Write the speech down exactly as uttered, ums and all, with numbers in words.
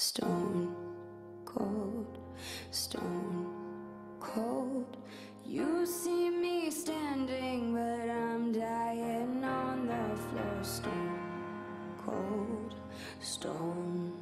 Stone cold, stone cold. You see me standing, but I'm dying on the floor. Stone cold, stone cold.